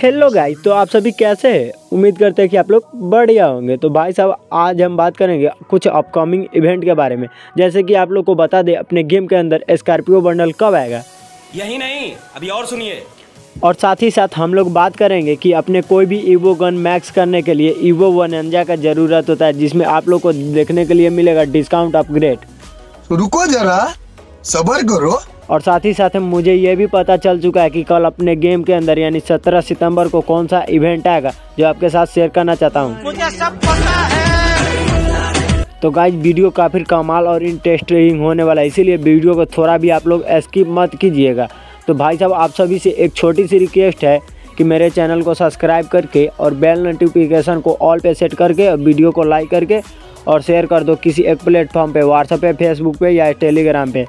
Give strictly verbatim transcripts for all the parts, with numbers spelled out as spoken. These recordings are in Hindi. हेलो गाइस, तो आप सभी कैसे हैं। उम्मीद करते हैं कि आप लोग बढ़िया होंगे। तो भाई साहब, आज हम बात करेंगे कुछ अपकमिंग इवेंट के बारे में। जैसे कि आप लोग को बता दें, अपने गेम के अंदर स्कॉर्पियो बंडल कब आएगा। यही नहीं, अभी और सुनिए। और साथ ही साथ हम लोग बात करेंगे कि अपने कोई भी ईवो गन मैक्स करने के लिए ईवो वनजा का ज़रूरत होता है, जिसमें आप लोग को देखने के लिए मिलेगा डिस्काउंट अपग्रेड। रुको जरा, सब्र करो। और साथ ही साथ मुझे ये भी पता चल चुका है कि कल अपने गेम के अंदर यानी सत्रह सितंबर को कौन सा इवेंट आएगा, जो आपके साथ शेयर करना चाहता हूँ। मुझे सब पता है। तो गाइज, वीडियो काफ़ी कमाल और इंटरेस्टिंग होने वाला है, इसीलिए वीडियो को थोड़ा भी आप लोग स्किप मत कीजिएगा। तो भाई साहब, आप सभी से एक छोटी सी रिक्वेस्ट है कि मेरे चैनल को सब्सक्राइब करके और बेल नोटिफिकेशन को ऑल पे सेट करके और वीडियो को लाइक करके और शेयर कर दो किसी एक प्लेटफॉर्म पे, व्हाट्सएप पे, फेसबुक पे या टेलीग्राम पे।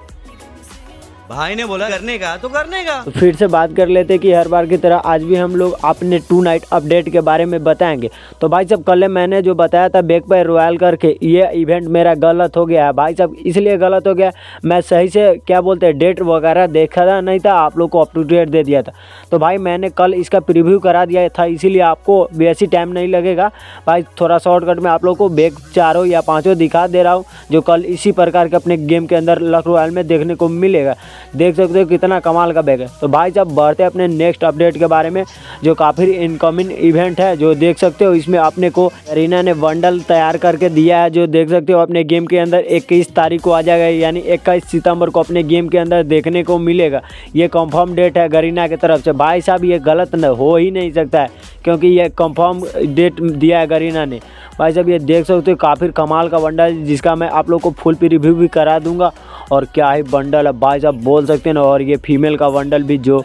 भाई ने बोला करने का तो करने का। तो फिर से बात कर लेते कि हर बार की तरह आज भी हम लोग अपने टू नाइट अपडेट के बारे में बताएंगे। तो भाई साहब, कल मैंने जो बताया था बैक पे रॉयल करके, ये इवेंट मेरा गलत हो गया है भाई साहब। इसलिए गलत हो गया, मैं सही से क्या बोलते हैं डेट वगैरह देखा था नहीं था, आप लोग को अप टू डेट दे दिया था। तो भाई मैंने कल इसका प्रिव्यू करा दिया था, इसीलिए आपको वैसी टाइम नहीं लगेगा भाई। थोड़ा शॉर्टकट में आप लोग को बैक चारों या पाँचों दिखा दे रहा हूँ, जो कल इसी प्रकार के अपने गेम के अंदर लक रॉयल में देखने को मिलेगा। देख सकते हो कितना कमाल का बैग है। तो भाई साहब, बढ़ते अपने नेक्स्ट अपडेट के बारे में, जो काफ़ी इनकमिंग इवेंट है, जो देख सकते हो इसमें अपने को गरीना ने बंडल तैयार करके दिया है, जो देख सकते हो अपने गेम के अंदर इक्कीस तारीख को आ जाएगा, यानी इक्कीस सितंबर को अपने गेम के अंदर देखने को मिलेगा। ये कंफर्म डेट है गरीना की तरफ से। भाई साहब, ये गलत न हो ही नहीं सकता है, क्योंकि ये कंफर्म डेट दिया है गरीना ने। भाई साहब, ये देख सकते हो काफ़ी कमाल का बंडल, जिसका मैं आप लोग को फुल पे रिव्यू भी करा दूंगा। और क्या ही बंडल है भाई साहब, बोल सकते हैं ना। और ये फीमेल का बंडल भी जो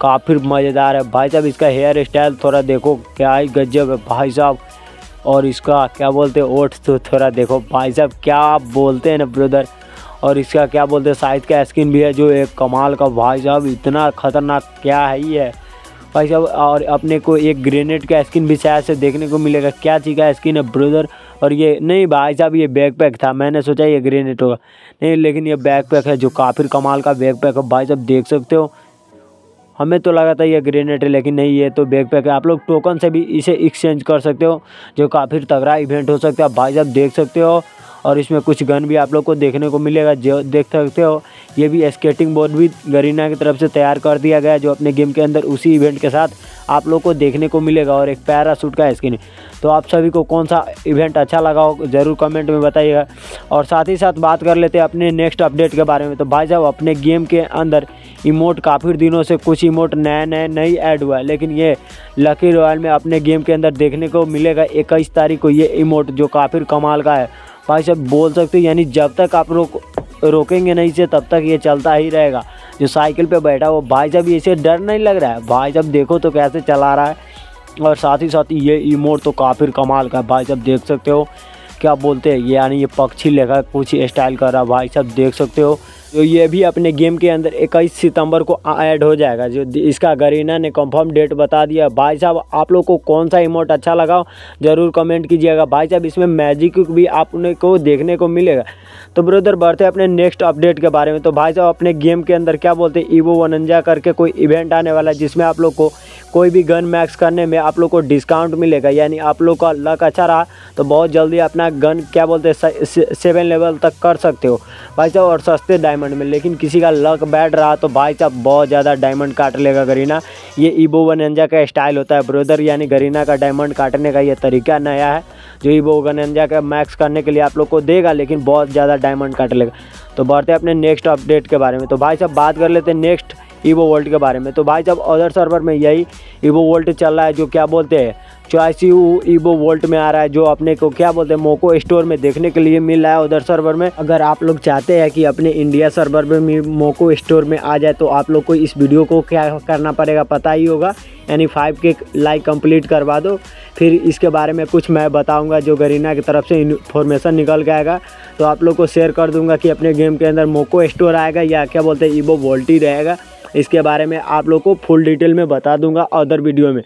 काफ़ी मज़ेदार है भाई साहब। इसका हेयर स्टाइल थोड़ा देखो, क्या ही गजब है भाई साहब। और इसका क्या बोलते हैं ओट्स तो थोड़ा देखो भाई साहब, क्या बोलते हैं ना ब्रदर। और इसका क्या बोलते हैं साइज का स्किन भी है, जो एक कमाल का भाई साहब, इतना ख़तरनाक क्या है ये भाई साहब। और अपने को एक ग्रेनेड का स्किन भी शायद से देखने को मिलेगा, क्या चीज़ का स्किन है ब्रदर। और ये नहीं भाई साहब, ये बैकपैक था, मैंने सोचा ये ग्रेनेड होगा, नहीं लेकिन ये बैकपैक है, जो काफ़ी कमाल का बैकपैक है भाई साहब। देख सकते हो, हमें तो लगा था ये ग्रेनेड है, लेकिन नहीं, ये तो बैकपैक है। आप लोग टोकन से भी इसे एक्सचेंज कर सकते हो, जो काफ़ी तगड़ा इवेंट हो सकता है भाई साहब, देख सकते हो। और इसमें कुछ गन भी आप लोग को देखने को मिलेगा, जो देख सकते हो। ये भी स्केटिंग बोर्ड भी गरीना की तरफ से तैयार कर दिया गया, जो अपने गेम के अंदर उसी इवेंट के साथ आप लोग को देखने को मिलेगा। और एक पैराशूट का स्किन। तो आप सभी को कौन सा इवेंट अच्छा लगा हो ज़रूर कमेंट में बताइएगा। और साथ ही साथ बात कर लेते हैं अपने नेक्स्ट अपडेट के बारे में। तो भाई साहब, अपने गेम के अंदर इमोट काफ़ी दिनों से कुछ इमोट नए नए नहीं ऐड हुआ है, लेकिन ये लकी रॉयल में अपने गेम के अंदर देखने को मिलेगा इक्कीस तारीख को ये इमोट, जो काफ़ी कमाल का है भाई साहब, बोल सकते हो। यानी जब तक आप लोग रोकेंगे नहीं से तब तक ये चलता ही रहेगा। जो साइकिल पे बैठा वो भाई साहब, इसे डर नहीं लग रहा है भाई साहब, देखो तो कैसे चला रहा है। और साथ ही साथ ये इमोट तो काफ़ी कमाल का है भाई साहब, देख सकते हो क्या बोलते हैं, यानी ये पक्षी लेखा कुछ स्टाइल कर रहा है भाई साहब, देख सकते हो। तो ये भी अपने गेम के अंदर इक्कीस सितंबर को ऐड हो जाएगा, जो इसका गरीना ने कंफर्म डेट बता दिया भाई साहब। आप लोग को कौन सा इमोट अच्छा लगा जरूर कमेंट कीजिएगा भाई साहब। इसमें मैजिक भी आपने को देखने को मिलेगा। तो ब्रदर, बढ़ते अपने नेक्स्ट अपडेट के बारे में। तो भाई साहब, अपने गेम के अंदर क्या बोलते हैं ईवो वनजा करके कोई इवेंट आने वाला है, जिसमें आप लोग को कोई भी गन मैक्स करने में आप लोग को डिस्काउंट मिलेगा। यानी आप लोग का लक अच्छा रहा तो बहुत जल्दी अपना गन क्या बोलते हैं सेवन लेवल तक कर सकते हो भाई साहब, और सस्ते डायमंड में। लेकिन किसी का लक बैड रहा तो भाई साहब बहुत ज़्यादा डायमंड काट लेगा गरीना। ये ईवो वनजा का स्टाइल होता है ब्रदर, यानी गरीना का डायमंड काटने का ये तरीका नया है, जो ईवो वनजा का मैक्स करने के लिए आप लोग को देगा, लेकिन बहुत ज़्यादा डायमंड काट लेगा। तो बढ़ते अपने नेक्स्ट अपडेट के बारे में। तो भाई साहब, बात कर लेते हैं नेक्स्ट ईवो वोल्ट के बारे में। तो भाई साहब, अदर सर्वर में यही ईवो वोल्ट चल रहा है, जो क्या बोलते हैं चॉइस यू ईवो वोल्ट में आ रहा है, जो अपने को क्या बोलते हैं मोको स्टोर में देखने के लिए मिल रहा है उधर सर्वर में। अगर आप लोग चाहते हैं कि अपने इंडिया सर्वर में मोको स्टोर में आ जाए, तो आप लोग को इस वीडियो को क्या करना पड़ेगा पता ही होगा, यानी फाइव के लाइक कंप्लीट करवा दो। फिर इसके बारे में कुछ मैं बताऊंगा, जो गरीना की तरफ से इन्फॉर्मेशन निकल के आएगा तो आप लोग को शेयर कर दूंगा कि अपने गेम के अंदर मोको स्टोर आएगा या क्या बोलते हैं ईवो वोल्ट ही रहेगा। इसके बारे में आप लोग को फुल डिटेल में बता दूंगा अदर वीडियो में।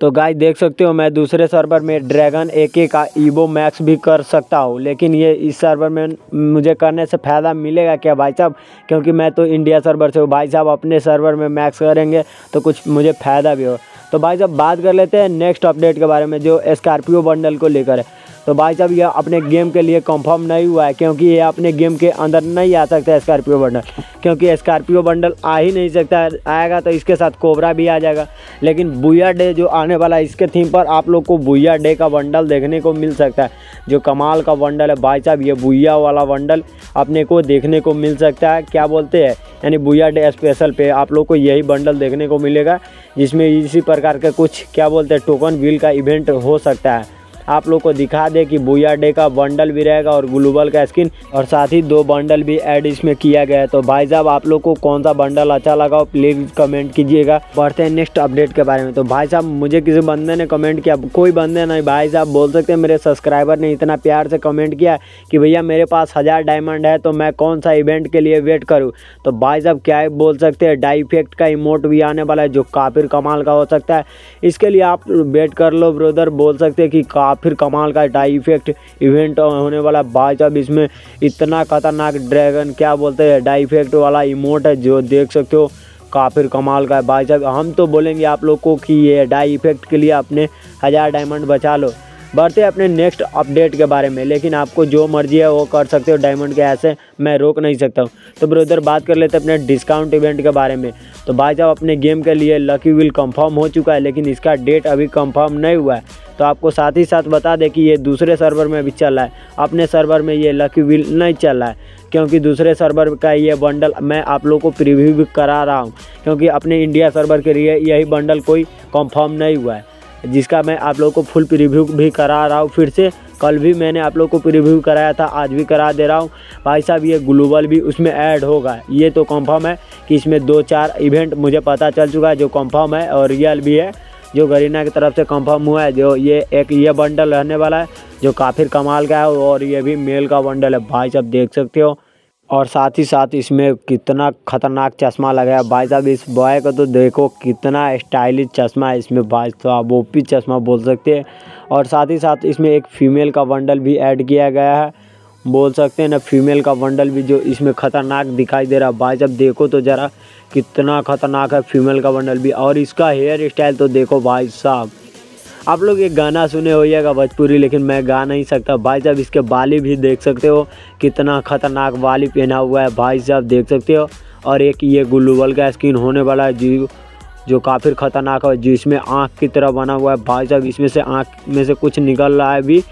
तो गाइस, देख सकते हो मैं दूसरे सर्वर में ड्रैगन ए के का ईवो मैक्स भी कर सकता हूँ, लेकिन ये इस सर्वर में मुझे करने से फ़ायदा मिलेगा क्या भाई साहब, क्योंकि मैं तो इंडिया सर्वर से हूँ भाई साहब। अपने सर्वर में मैक्स करेंगे तो कुछ मुझे फ़ायदा भी हो। तो भाई साहब बात कर लेते हैं नेक्स्ट अपडेट के बारे में जो स्कॉर्पियो बंडल को लेकर है। तो भाई साहब यह अपने गेम के लिए कंफर्म नहीं हुआ है क्योंकि ये अपने गेम के अंदर नहीं आ सकता है स्कॉर्पियो बंडल, क्योंकि स्कॉर्पियो बंडल आ ही नहीं सकता है। आएगा तो इसके साथ कोबरा भी आ जाएगा, लेकिन बुया डे जो आने वाला है इसके थीम पर आप लोग को बुया डे का बंडल देखने को मिल सकता है, जो कमाल का बंडल है भाई साहब। ये बुया वाला बंडल अपने को देखने को मिल सकता है, क्या बोलते हैं, यानी बुया डे स्पेशल पे आप लोग को यही बंडल देखने को मिलेगा, जिसमें इसी प्रकार का कुछ क्या बोलते हैं टोकन व्हील का इवेंट हो सकता है। आप लोग को दिखा दे कि बुया डे का बंडल भी रहेगा और ग्लोबल का स्किन, और साथ ही दो बंडल भी ऐड इसमें किया गया है। तो भाई साहब आप लोग को कौन सा बंडल अच्छा लगा प्लीज़ कमेंट कीजिएगा। बढ़ते हैं नेक्स्ट अपडेट के बारे में। तो भाई साहब मुझे किसी बंदे ने कमेंट किया, कोई बंदे नहीं भाई साहब, बोल सकते हैं मेरे सब्सक्राइबर ने इतना प्यार से कमेंट किया कि भैया मेरे पास हज़ार डायमंड है तो मैं कौन सा इवेंट के लिए वेट करूँ। तो भाई साहब क्या बोल सकते हैं, डाई इफेक्ट का इमोट भी आने वाला है जो काफी कमाल का हो सकता है, इसके लिए आप वेट कर लो ब्रोदर, बोल सकते हैं कि फिर कमाल का डाई इफेक्ट इवेंट होने वाला भाई साहब। इसमें इतना खतरनाक ड्रैगन क्या बोलते हैं डाई इफेक्ट वाला इमोट है जो देख सकते हो, काफी कमाल का है भाई साहब। हम तो बोलेंगे आप लोग को कि ये डाई इफेक्ट के लिए अपने हज़ार डायमंड बचा लो। बढ़ते हैं अपने नेक्स्ट अपडेट के बारे में, लेकिन आपको जो मर्जी है वो कर सकते हो, डायमंड के ऐसे मैं रोक नहीं सकता हूँ। तो ब्रोदर बात कर लेते हैं अपने डिस्काउंट इवेंट के बारे में। तो भाई साहब अपने गेम के लिए लकी व्हील कंफर्म हो चुका है, लेकिन इसका डेट अभी कंफर्म नहीं हुआ है। तो आपको साथ ही साथ बता दें कि ये दूसरे सर्वर में भी चल रहा है, अपने सर्वर में ये लकी व्हील नहीं चल रहा है, क्योंकि दूसरे सर्वर का ये बंडल मैं आप लोगों को प्रीव्यू भी करा रहा हूँ, क्योंकि अपने इंडिया सर्वर के लिए यही बंडल कोई कंफर्म नहीं हुआ है, जिसका मैं आप लोगों को फुल प्रीव्यू भी करा रहा हूँ। फिर से कल भी मैंने आप लोगों को प्रीव्यू कराया था, आज भी करा दे रहा हूँ भाई साहब। ये ग्लोबल भी उसमें ऐड होगा, ये तो कंफर्म है कि इसमें दो चार इवेंट मुझे पता चल चुका है जो कंफर्म है और रियल भी है, जो गरेना की तरफ से कंफर्म हुआ है। जो ये एक ये बंडल रहने वाला है जो काफ़ी कमाल का है, और ये भी मेल का बंडल है भाई साहब, देख सकते हो। और साथ ही साथ इसमें कितना खतरनाक चश्मा लगा है भाई साहब, इस बॉय को तो देखो कितना स्टाइलिश चश्मा है इसमें भाई साहब, ओपी चश्मा बोल सकते हैं। और साथ ही साथ इसमें एक फीमेल का बंडल भी ऐड किया गया है, बोल सकते हैं ना फीमेल का बंडल भी जो इसमें खतरनाक दिखाई दे रहा है भाई साहब, देखो तो ज़रा कितना खतरनाक है फीमेल का बंडल भी। और इसका हेयर स्टाइल तो देखो भाई साहब, आप लोग एक गाना सुने होइएगा भोजपुरी, लेकिन मैं गा नहीं सकता भाई साहब। इसके बाली भी देख सकते हो, कितना खतरनाक बाली पहना हुआ है भाई साहब, देख सकते हो। और एक ये ग्लोबल का स्किन होने वाला है जी, जो काफ़ी खतरनाक है, जिसमें आँख की तरह बना हुआ है भाई साहब, इसमें से आँख में से कुछ निकल रहा है अभी,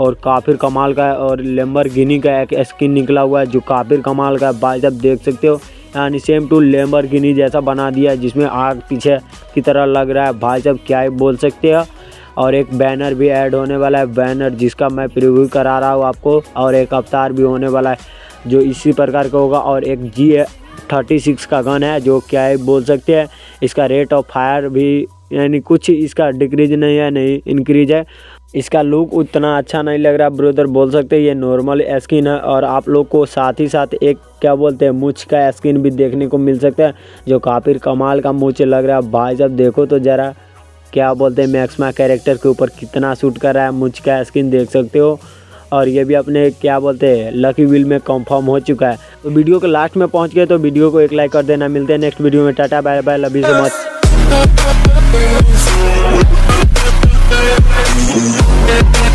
और काफ़ी कमाल का है। और लैम्बोर्गिनी का एक स्किन निकला हुआ है जो काफ़ी कमाल का है भाई साहब, देख सकते हो, यानी सेम टू लैम्बोर्गिनी जैसा बना दिया है, जिसमें आग पीछे की तरह लग रहा है भाई साहब, क्या बोल सकते हो। और एक बैनर भी ऐड होने वाला है, बैनर जिसका मैं प्रीव्यू करा रहा हूँ आपको। और एक अवतार भी होने वाला है जो इसी प्रकार का होगा, और एक जी थर्टी सिक्स का गन है जो क्या है बोल सकते हैं, इसका रेट ऑफ फायर भी यानी कुछ इसका डिक्रीज नहीं है, नहीं इंक्रीज है। इसका लुक उतना अच्छा नहीं लग रहा ब्रोदर, बोल सकते हैं ये नॉर्मल स्किन है। और आप लोग को साथ ही साथ एक क्या बोलते हैं मूछ का स्किन भी देखने को मिल सकता है, जो काफ़ी कमाल का मूछ लग रहा है भाई साहब, देखो तो ज़रा क्या बोलते हैं मैक्समा कैरेक्टर के ऊपर कितना शूट कर रहा है मुझ का स्किन, देख सकते हो। और ये भी अपने क्या बोलते हैं लकी व्हील में कंफर्म हो चुका है। तो वीडियो के लास्ट में पहुंच गए तो वीडियो को एक लाइक कर देना। मिलते हैं नेक्स्ट वीडियो में, tata bye bye, love you so much.